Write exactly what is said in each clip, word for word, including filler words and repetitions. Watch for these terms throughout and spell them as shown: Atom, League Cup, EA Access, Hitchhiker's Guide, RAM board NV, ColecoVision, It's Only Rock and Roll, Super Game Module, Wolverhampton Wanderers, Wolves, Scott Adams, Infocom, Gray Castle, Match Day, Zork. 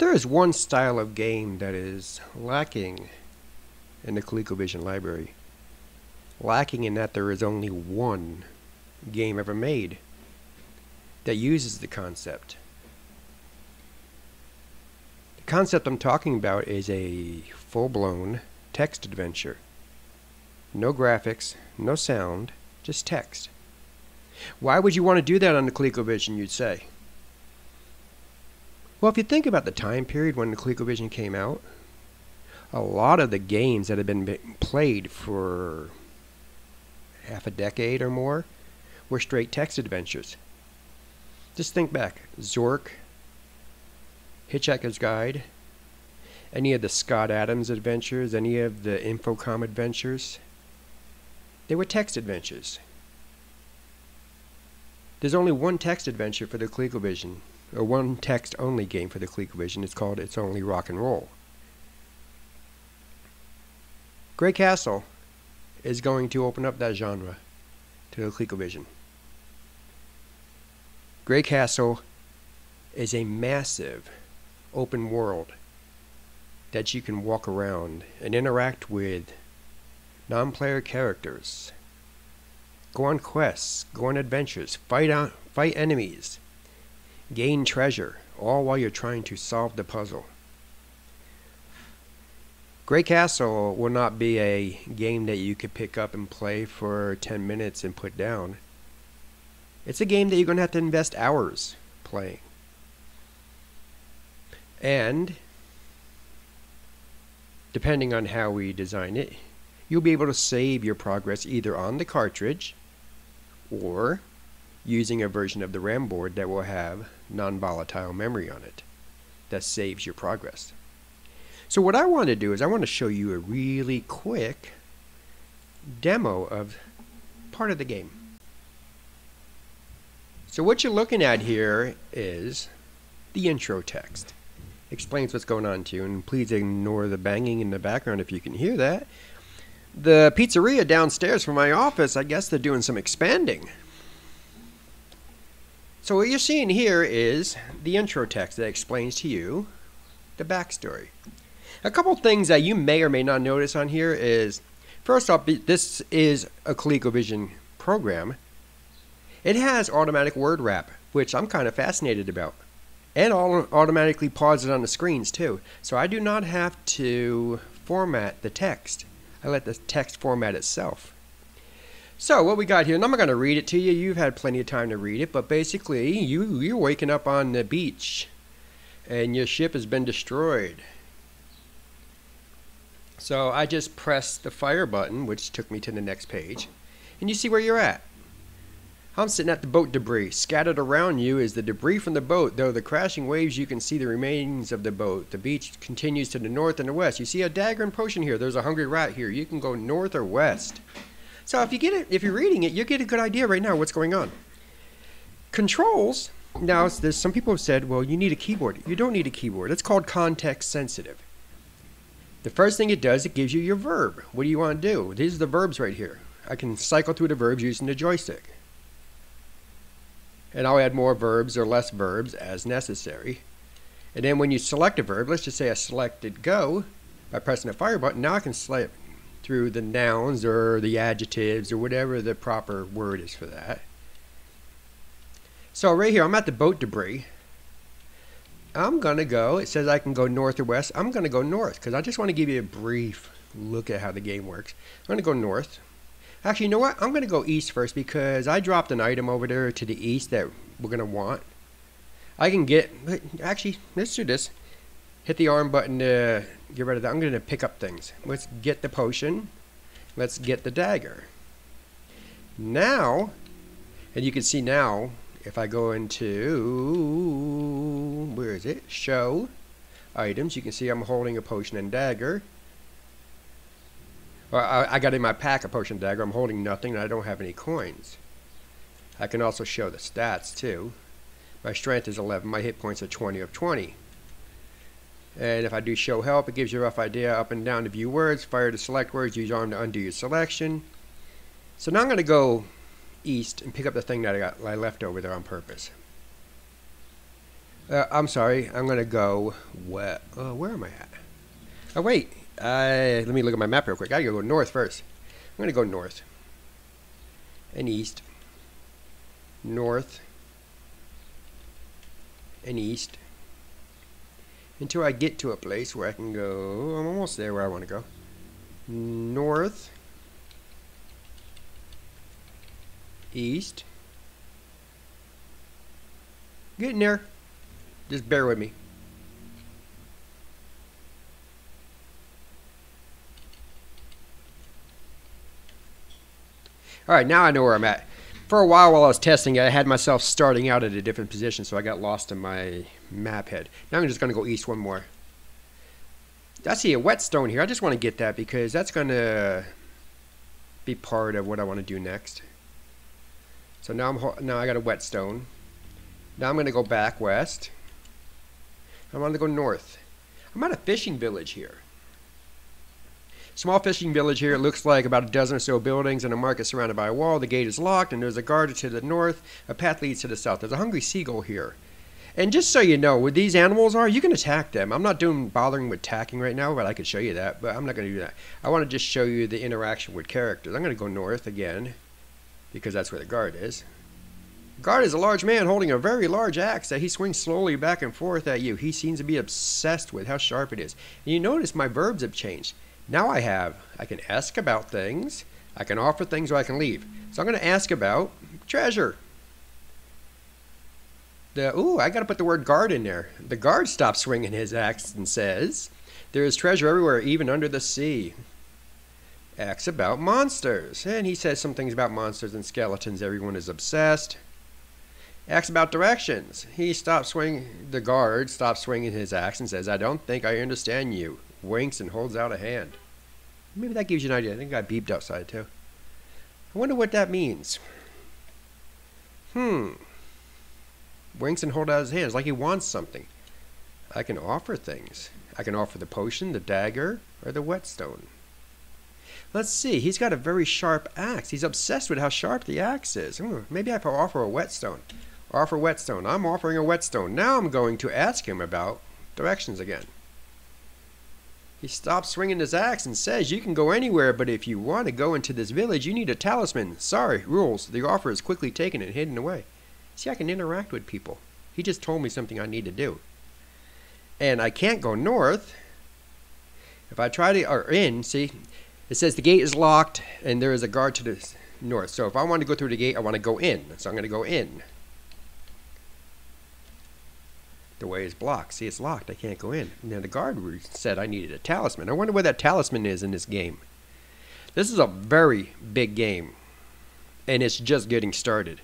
There is one style of game that is lacking in the ColecoVision library. Lacking in that there is only one game ever made that uses the concept. The concept I'm talking about is a full-blown text adventure. No graphics, no sound, just text. Why would you want to do that on the ColecoVision, you'd say? Well, if you think about the time period when the ColecoVision came out, a lot of the games that had been played for half a decade or more were straight text adventures. Just think back. Zork, Hitchhiker's Guide, any of the Scott Adams adventures, any of the Infocom adventures, they were text adventures. There's only one text adventure for the ColecoVision, or one text-only game for the ColecoVision. It's called It's Only Rock and Roll. Gray Castle is going to open up that genre to the ColecoVision. Gray Castle is a massive open world that you can walk around and interact with non-player characters. Go on quests, go on adventures, fight on, fight enemies, gain treasure, all while you're trying to solve the puzzle. Gray Castle will not be a game that you could pick up and play for ten minutes and put down. It's a game that you're going to have to invest hours playing. And, depending on how we design it, you'll be able to save your progress either on the cartridge or using a version of the RAM board that will have non-volatile memory on it that saves your progress. So what I want to do is I want to show you a really quick demo of part of the game. So what you're looking at here is the intro text. Explains what's going on to you, and please ignore the banging in the background if you can hear that. The pizzeria downstairs from my office, I guess they're doing some expanding. So what you're seeing here is the intro text that explains to you the backstory. A couple things that you may or may not notice on here is, first off, this is a ColecoVision program. It has automatic word wrap, which I'm kind of fascinated about. And all automatically pauses on the screens too. So I do not have to format the text. I let the text format itself. So what we got here, and I'm not going to read it to you. You've had plenty of time to read it. But basically, you, you're waking up on the beach. And your ship has been destroyed. So I just pressed the fire button, which took me to the next page. And you see where you're at. I'm sitting at the boat debris. Scattered around you is the debris from the boat. Though the crashing waves, you can see the remains of the boat. The beach continues to the north and the west. You see a dagger and potion here. There's a hungry rat here. You can go north or west. So if you get it, if you're reading it, you get a good idea right now what's going on. Controls. Now, there's some people have said, well, you need a keyboard. You don't need a keyboard. It's called context sensitive. The first thing it does, it gives you your verb. What do you want to do? These are the verbs right here. I can cycle through the verbs using the joystick. And I'll add more verbs or less verbs as necessary. And then when you select a verb, let's just say I selected go by pressing the fire button. Now I can slide through the nouns or the adjectives or whatever the proper word is for that. So right here, I'm at the boat debris. I'm going to go, it says I can go north or west. I'm going to go north because I just want to give you a brief look at how the game works. I'm going to go north. Actually, you know what? I'm going to go east first because I dropped an item over there to the east that we're going to want. I can get... Actually, let's do this. Hit the arm button to get rid of that. I'm going to pick up things. Let's get the potion. Let's get the dagger. Now, and you can see now, if I go into... Where is it? Show items. You can see I'm holding a potion and dagger. Well, I, I got in my pack a potion dagger. I'm holding nothing and I don't have any coins. I can also show the stats too. My strength is eleven. My hit points are twenty of twenty. And if I do show help, it gives you a rough idea. Up and down to view words. Fire to select words. Use arm to undo your selection. So now I'm going to go east and pick up the thing that I, got, I left over there on purpose. Uh, I'm sorry. I'm going to go... Where, uh, where am I at? Oh, wait. Uh, let me look at my map real quick. I gotta go north first. I'm going to go north. And east. North. And east. Until I get to a place where I can go... I'm almost there where I want to go. North. East. Getting there. Just bear with me. Alright, now I know where I'm at. For a while while I was testing it, I had myself starting out at a different position, so I got lost in my map head. Now I'm just going to go east one more. I see a whetstone here. I just want to get that because that's going to be part of what I want to do next. So now I'm now I got a whetstone. Now I'm going to go back west. I want to go north. I'm at a fishing village here. Small fishing village here. It looks like about a dozen or so buildings and a market surrounded by a wall. The gate is locked and there's a guard to the north. A path leads to the south. There's a hungry seagull here. And just so you know, what these animals are, you can attack them. I'm not doing bothering with attacking right now, but I could show you that. But I'm not going to do that. I want to just show you the interaction with characters. I'm going to go north again because that's where the guard is. The guard is a large man holding a very large axe that he swings slowly back and forth at you. He seems to be obsessed with how sharp it is. And you notice my verbs have changed. Now I have, I can ask about things, I can offer things, or I can leave. So I'm going to ask about treasure. The, ooh, I got to put the word guard in there. The guard stops swinging his axe and says, there is treasure everywhere, even under the sea. Asks about monsters. And he says some things about monsters and skeletons. Everyone is obsessed. Asks about directions. He stops swinging, the guard stops swinging his axe and says, I don't think I understand you. Winks and holds out a hand. Maybe that gives you an idea. I think I beeped outside too. I wonder what that means. Hmm. Winks and holds out his hands like he wants something. I can offer things. I can offer the potion, the dagger, or the whetstone. Let's see. He's got a very sharp axe. He's obsessed with how sharp the axe is. Hmm. Maybe I can offer a whetstone. Offer whetstone. I'm offering a whetstone. Now I'm going to ask him about directions again. He stops swinging his axe and says, you can go anywhere, but if you want to go into this village, you need a talisman. Sorry, rules. The offer is quickly taken and hidden away. See, I can interact with people. He just told me something I need to do. And I can't go north. If I try to, or in, see, it says the gate is locked and there is a guard to the north. So if I want to go through the gate, I want to go in. So I'm going to go in. The way is blocked. See, it's locked. I can't go in. Now the guard said I needed a talisman. I wonder where that talisman is in this game. This is a very big game. And it's just getting started.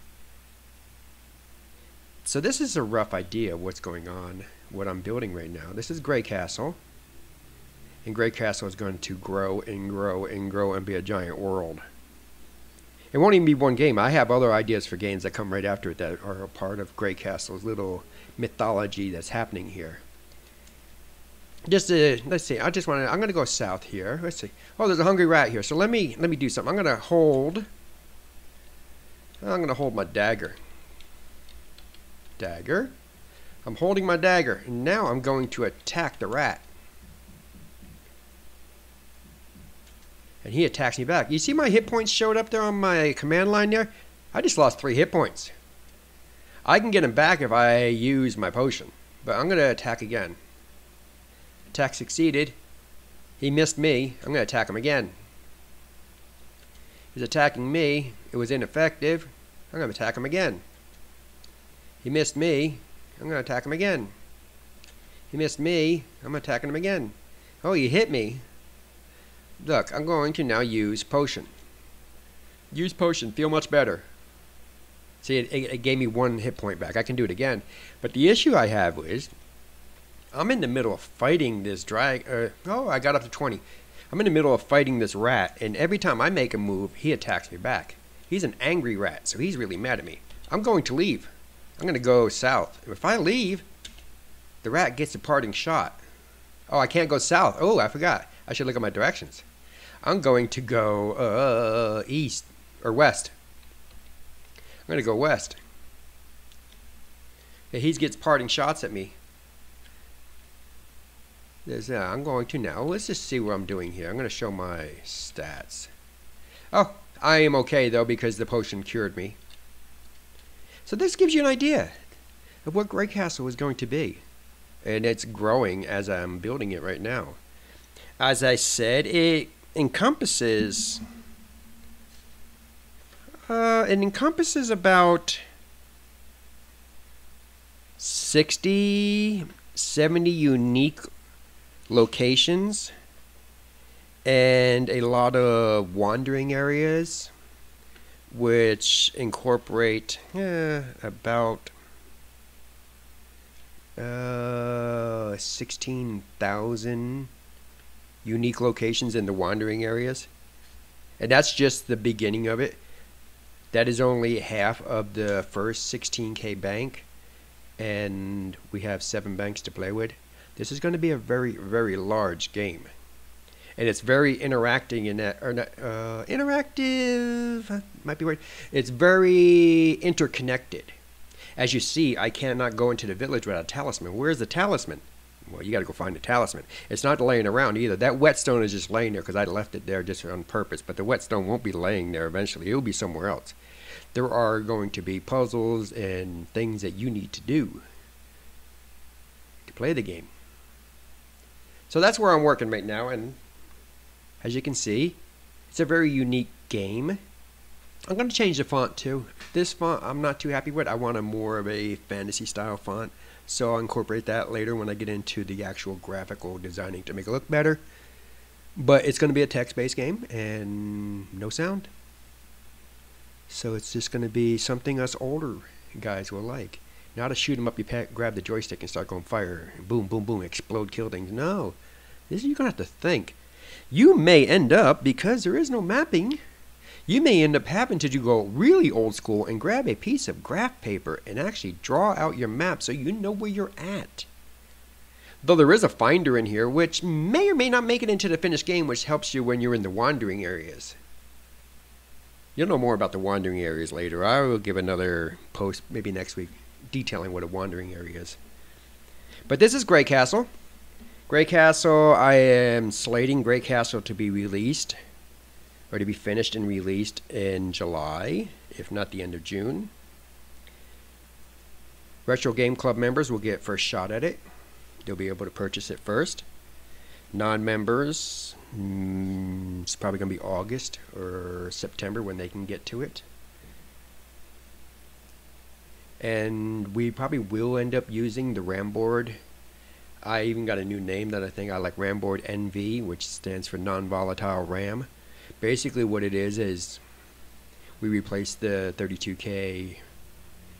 So this is a rough idea of what's going on, what I'm building right now. This is Gray Castle. And Gray Castle is going to grow and grow and grow and be a giant world. It won't even be one game. I have other ideas for games that come right after it that are a part of Gray Castle's little mythology that's happening here. Just uh, let's see. I just want to. I'm going to go south here. Let's see. Oh, there's a hungry rat here. So let me let me do something. I'm going to hold. I'm going to hold my dagger. Dagger. I'm holding my dagger, and now I'm going to attack the rat. And he attacks me back. You see my hit points showed up there on my command line there? I just lost three hit points. I can get him back if I use my potion. But I'm going to attack again. Attack succeeded. He missed me. I'm going to attack him again. He's attacking me. It was ineffective. I'm going to attack him again. He missed me. I'm going to attack him again. He missed me. I'm attacking him again. Oh, he hit me. Look, I'm going to now use potion. Use potion. Feel much better. See, it, it gave me one hit point back. I can do it again. But the issue I have is I'm in the middle of fighting this drag... Uh, oh, I got up to twenty. I'm in the middle of fighting this rat, and every time I make a move, he attacks me back. He's an angry rat, so he's really mad at me. I'm going to leave. I'm going to go south. If I leave, the rat gets a parting shot. Oh, I can't go south. Oh, I forgot. I should look at my directions. I'm going to go uh, east or west. I'm going to go west. And he gets parting shots at me. There's, uh, I'm going to now. Let's just see what I'm doing here. I'm going to show my stats. Oh, I am okay, though, because the potion cured me. So this gives you an idea of what Gray Castle is going to be. And it's growing as I'm building it right now. As I said, it encompasses... Uh, it encompasses about sixty, seventy unique locations and a lot of wandering areas, which incorporate uh, about uh, sixteen thousand unique locations in the wandering areas. And that's just the beginning of it. That is only half of the first sixteen K bank, and we have seven banks to play with. This is going to be a very, very large game, and it's very interacting in that, or not, uh, interactive might be right. It's very interconnected. As you see, I cannot go into the village without a talisman. Where's the talisman? Well, you got to go find the talisman. It's not laying around either. That whetstone is just laying there because I left it there just on purpose. But the whetstone won't be laying there eventually. It'll be somewhere else. There are going to be puzzles and things that you need to do to play the game. So that's where I'm working right now. And as you can see, it's a very unique game. I'm going to change the font too. This font I'm not too happy with. I want a more of a fantasy style font. So I'll incorporate that later when I get into the actual graphical designing to make it look better. But it's going to be a text-based game and no sound. So it's just going to be something us older guys will like. Not a shoot 'em up, you pack, grab the joystick and start going fire. Boom, boom, boom, explode, kill things. No. This you're going to have to think. You may end up, because there is no mapping, you may end up having to go really old school and grab a piece of graph paper and actually draw out your map so you know where you're at. Though there is a finder in here, which may or may not make it into the finished game, which helps you when you're in the wandering areas. You'll know more about the wandering areas later. I will give another post, maybe next week, detailing what a wandering area is. But this is Gray Castle. Gray Castle, I am slating Gray Castle to be released, or to be finished and released in July, if not the end of June. Retro Game Club members will get first shot at it. They'll be able to purchase it first. Non-members, mm, it's probably going to be August or September when they can get to it. And we probably will end up using the RAM board. I even got a new name that I think I like, RAM board N V, which stands for non-volatile RAM. Basically what it is is we replace the thirty-two K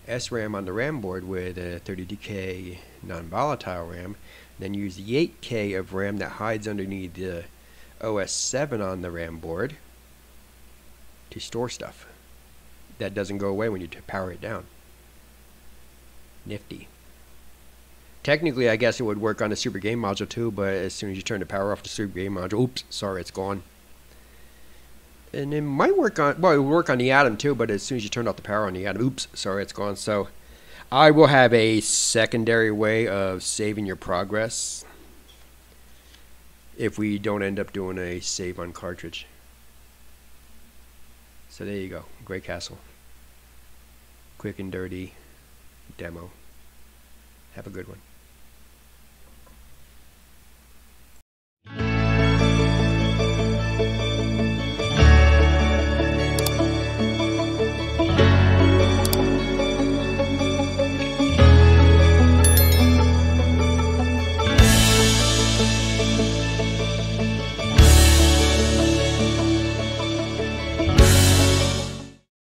S RAM on the RAM board with a thirty-two K non-volatile RAM, then use the eight K of RAM that hides underneath the O S seven on the RAM board to store stuff that doesn't go away when you power it down. Nifty. Technically I guess it would work on the Super Game Module too, but as soon as you turn the power off the Super Game Module, oops, sorry, it's gone. And it might work on, well, it will work on the Atom too, but as soon as you turn off the power on the Atom, oops, sorry, it's gone. So I will have a secondary way of saving your progress if we don't end up doing a save on cartridge. So there you go, Gray Castle. Quick and dirty demo. Have a good one.